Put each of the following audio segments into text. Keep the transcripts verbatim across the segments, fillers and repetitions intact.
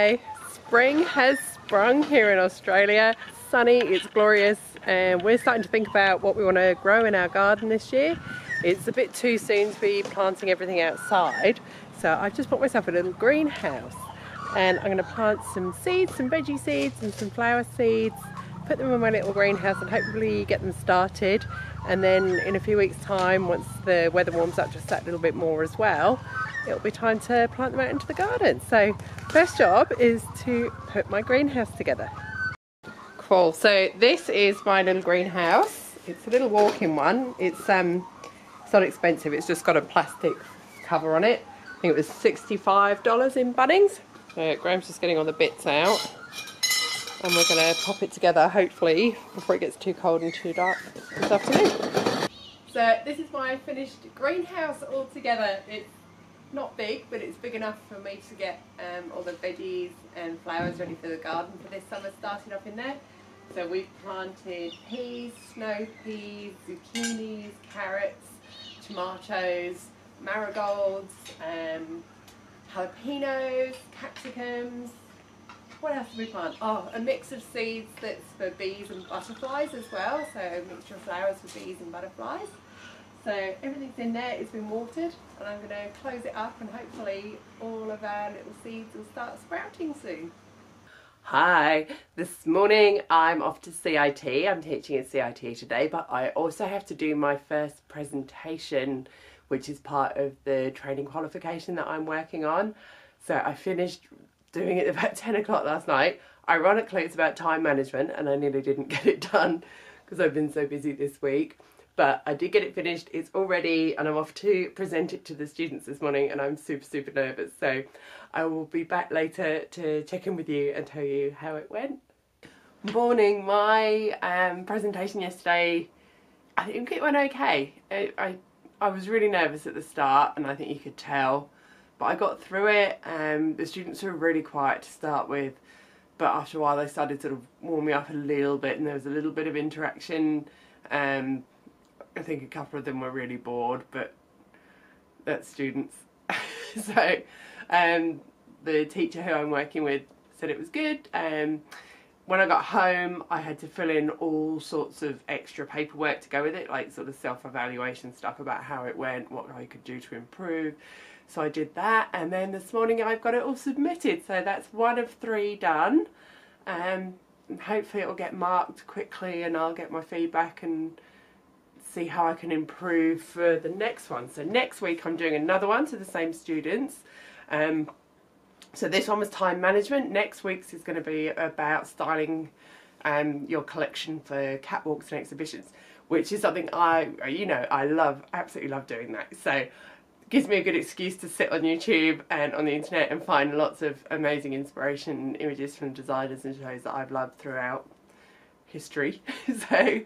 day. Spring has sprung here in Australia. It's sunny, it's glorious, and we're starting to think about what we want to grow in our garden this year. It's a bit too soon to be planting everything outside, so I've just bought myself a little greenhouse and I'm going to plant some seeds, some veggie seeds and some flower seeds, put them in my little greenhouse and hopefully get them started. And then in a few weeks time, once the weather warms up just that little bit more as well, it'll be time to plant them out into the garden. So first job is to put my greenhouse together. Cool, so this is my little greenhouse. It's a little walk-in one. It's um it's not expensive, it's just got a plastic cover on it. I think it was sixty-five dollars in Bunnings. So Graham's just getting all the bits out and we're going to pop it together hopefully before it gets too cold and too dark this afternoon. So this is my finished greenhouse all together. It's not big, but it's big enough for me to get um, all the veggies and flowers ready for the garden for this summer starting off in there. So we've planted peas, snow peas, zucchinis, carrots, tomatoes, marigolds, um, jalapenos, capsicums. What else did we plant? Oh, a mix of seeds that's for bees and butterflies as well. So a mixture of flowers for bees and butterflies. So everything's in there, it's been watered, and I'm going to close it up and hopefully all of our little seeds will start sprouting soon. Hi, this morning I'm off to C I T. I'm teaching at C I T today, but I also have to do my first presentation, which is part of the training qualification that I'm working on. So I finished doing it about ten o'clock last night. Ironically, it's about time management and I nearly didn't get it done because I've been so busy this week. But I did get it finished, it's all ready, and I'm off to present it to the students this morning, and I'm super, super nervous. So I will be back later to check in with you and tell you how it went. Morning, my um, presentation yesterday, I think it went okay. I, I, I was really nervous at the start, and I think you could tell, but I got through it. Um, the students were really quiet to start with, but after a while they started sort of warming up a little bit, and there was a little bit of interaction. Um, I think a couple of them were really bored, but that's students. So um, the teacher who I'm working with said it was good. Um, when I got home, I had to fill in all sorts of extra paperwork to go with it, like sort of self-evaluation stuff about how it went, what I could do to improve. So I did that, and then this morning I've got it all submitted. So that's one of three done. Um, and hopefully it'll get marked quickly and I'll get my feedback and see how I can improve for the next one. So next week I'm doing another one to the same students. Um, so this one was time management. Next week's is going to be about styling um, your collection for catwalks and exhibitions, which is something I, you know, I love, absolutely love doing that. So it gives me a good excuse to sit on YouTube and on the internet and find lots of amazing inspiration and images from designers and shows that I've loved throughout history. So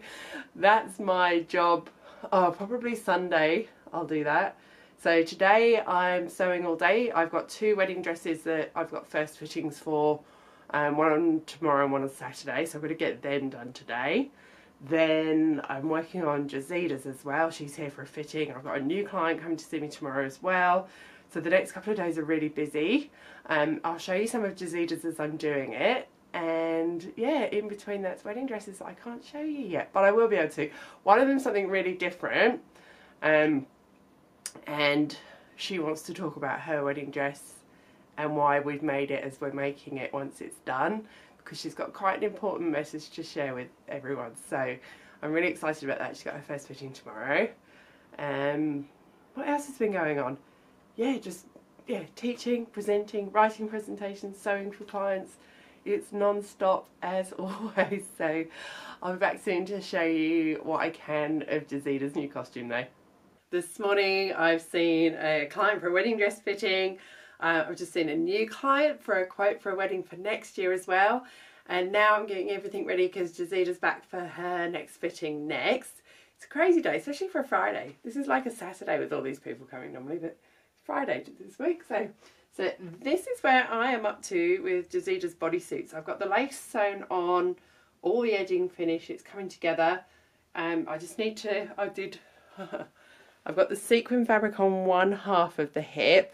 that's my job. Oh, probably Sunday I'll do that. So today I'm sewing all day. I've got two wedding dresses that I've got first fittings for, um, one on tomorrow and one on Saturday, so I'm going to get them done today. Then I'm working on Jazida's as well. She's here for a fitting. I've got a new client coming to see me tomorrow as well. So the next couple of days are really busy. Um, I'll show you some of Jazida's as I'm doing it. And yeah, in between that's wedding dresses that I can't show you yet, but I will be able to. One of them is something really different, um, and she wants to talk about her wedding dress and why we've made it as we're making it once it's done, because she's got quite an important message to share with everyone. So I'm really excited about that. She's got her first fitting tomorrow. Um, what else has been going on? Yeah, just yeah, teaching, presenting, writing presentations, sewing for clients. It's non-stop as always, so I'll be back soon to show you what I can of Jazida's new costume though. This morning I've seen a client for a wedding dress fitting, uh, I've just seen a new client for a quote for a wedding for next year as well, and now I'm getting everything ready because Jazida's back for her next fitting next. It's a crazy day, especially for a Friday. This is like a Saturday with all these people coming normally, but it's Friday this week, so. So this is where I am up to with Jazida's bodysuits. I've got the lace sewn on, all the edging finished, it's coming together. Um, I just need to, I did, I've got the sequin fabric on one half of the hip.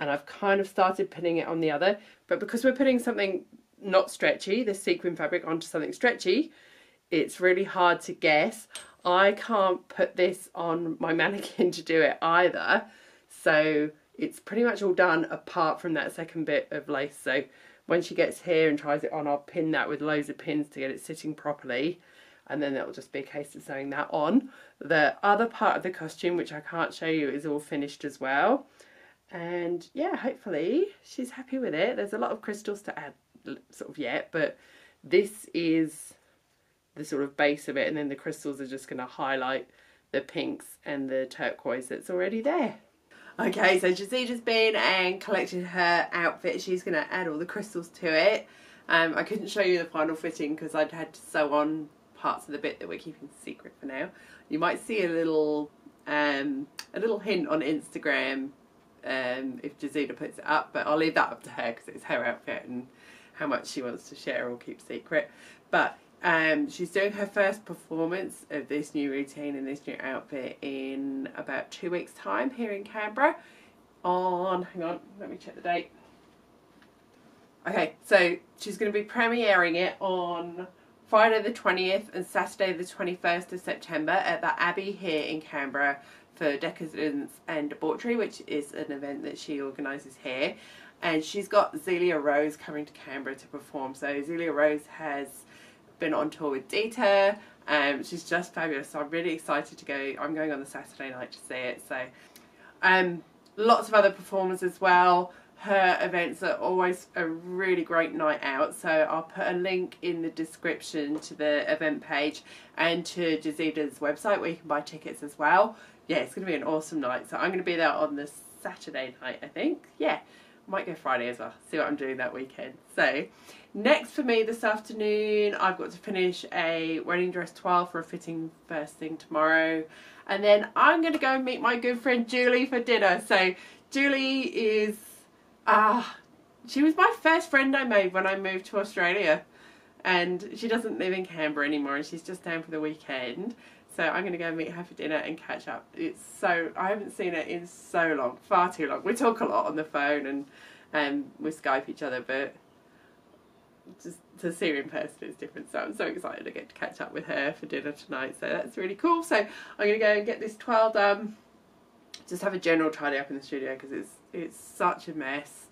and I've kind of started pinning it on the other, but because we're putting something not stretchy, this sequin fabric, onto something stretchy, it's really hard to guess. I can't put this on my mannequin to do it either, so it's pretty much all done apart from that second bit of lace. So when she gets here and tries it on, I'll pin that with loads of pins to get it sitting properly, and then it'll just be a case of sewing that on. The other part of the costume, which I can't show you, is all finished as well. And yeah, hopefully she's happy with it. There's a lot of crystals to add sort of yet, but this is the sort of base of it, and then the crystals are just going to highlight the pinks and the turquoise that's already there. Okay, so Jazida's been and collected her outfit. She's going to add all the crystals to it. Um, I couldn't show you the final fitting because I'd had to sew on parts of the bit that we're keeping secret for now. You might see a little um, a little hint on Instagram um, if Jazida puts it up, but I'll leave that up to her because it's her outfit and how much she wants to share or keep secret. But um, she's doing her first performance of this new routine and this new outfit in about two weeks time here in Canberra on, hang on, let me check the date. Okay, so she's going to be premiering it on Friday the twentieth and Saturday the twenty-first of September at the Abbey here in Canberra for Decadence and Debauchery, which is an event that she organises here. And she's got Zelia Rose coming to Canberra to perform. So Zelia Rose has been on tour with Dita. Um, she's just fabulous. So I'm really excited to go. I'm going on the Saturday night to see it. So um, lots of other performers as well. Her events are always a really great night out, so I'll put a link in the description to the event page and to Jazida's website where you can buy tickets as well. Yeah, it's going to be an awesome night, so I'm going to be there on the Saturday night, I think. Yeah, might go Friday as well, see what I'm doing that weekend. So next for me this afternoon, I've got to finish a wedding dress toile for a fitting first thing tomorrow, and then I'm going to go and meet my good friend Julie for dinner. So Julie is... Ah, she was my first friend I made when I moved to Australia, and she doesn't live in Canberra anymore and she's just down for the weekend, so I'm going to go meet her for dinner and catch up. It's so, I haven't seen her in so long, far too long. We talk a lot on the phone and um, we Skype each other, but just to see her in person is different, so I'm so excited to get to catch up with her for dinner tonight, so that's really cool. So I'm going to go and get this twirl done. Just have a general tidy up in the studio because it's it's such a mess.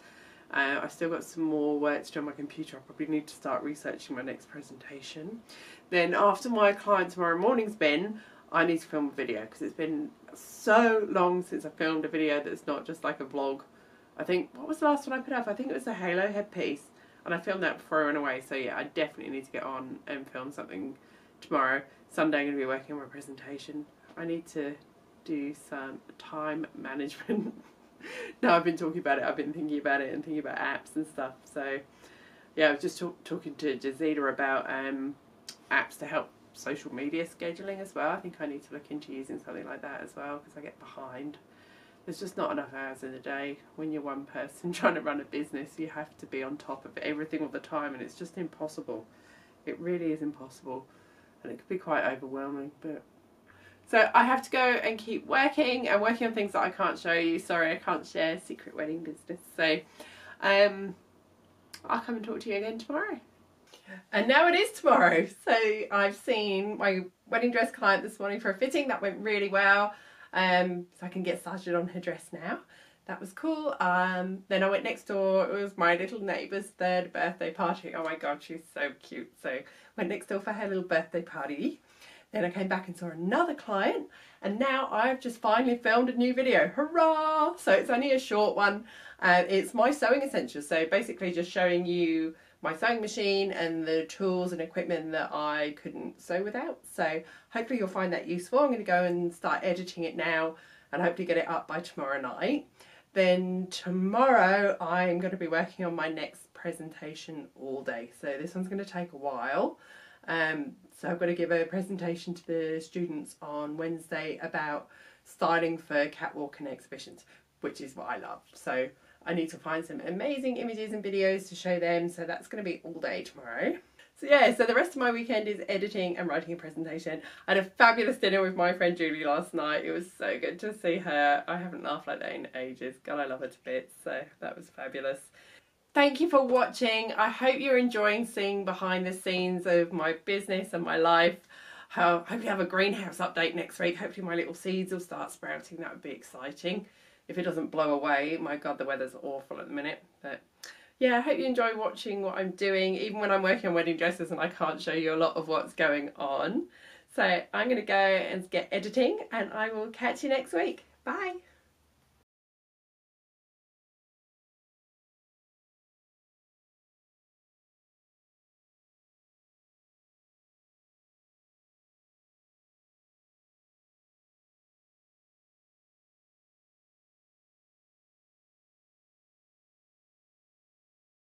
Uh, I've still got some more work to do on my computer. I probably need to start researching my next presentation. Then after my client tomorrow morning's been, I need to film a video because it's been so long since I filmed a video that's not just like a vlog. I think, what was the last one I put up? I think it was a halo headpiece, and I filmed that before I went away. So yeah, I definitely need to get on and film something tomorrow. Sunday I'm going to be working on my presentation. I need to do some time management. Now I've been talking about it, I've been thinking about it and thinking about apps and stuff. So yeah, I was just talk talking to Jazida about um, apps to help social media scheduling as well. I think I need to look into using something like that as well because I get behind. There's just not enough hours in the day. When you're one person trying to run a business, you have to be on top of everything all the time, and it's just impossible. It really is impossible, and it could be quite overwhelming. But so I have to go and keep working and working on things that I can't show you. Sorry, I can't share secret wedding business. So um, I'll come and talk to you again tomorrow. And now it is tomorrow. So I've seen my wedding dress client this morning for a fitting. That went really well. Um, so I can get started on her dress now. That was cool. Um, then I went next door. It was my little neighbour's third birthday party. Oh my God, she's so cute. So went next door for her little birthday party. Then I came back and saw another client, and now I've just finally filmed a new video. Hurrah! So it's only a short one. Uh, it's my sewing essentials. So basically just showing you my sewing machine and the tools and equipment that I couldn't sew without. So hopefully you'll find that useful. I'm going to go and start editing it now and hopefully get it up by tomorrow night. Then tomorrow I'm going to be working on my next presentation all day. So this one's going to take a while. Um, so I've got to give a presentation to the students on Wednesday about styling for catwalk and exhibitions, which is what I love. So I need to find some amazing images and videos to show them. So that's going to be all day tomorrow. So yeah, so the rest of my weekend is editing and writing a presentation. I had a fabulous dinner with my friend Julie last night. It was so good to see her. I haven't laughed like that in ages. God, I love her to bits, so that was fabulous. Thank you for watching. I hope you're enjoying seeing behind the scenes of my business and my life. I hope you have a greenhouse update next week. Hopefully my little seeds will start sprouting. That would be exciting. If it doesn't blow away, my God, the weather's awful at the minute. But yeah, I hope you enjoy watching what I'm doing, even when I'm working on wedding dresses and I can't show you a lot of what's going on. So I'm going to go and get editing, and I will catch you next week. Bye.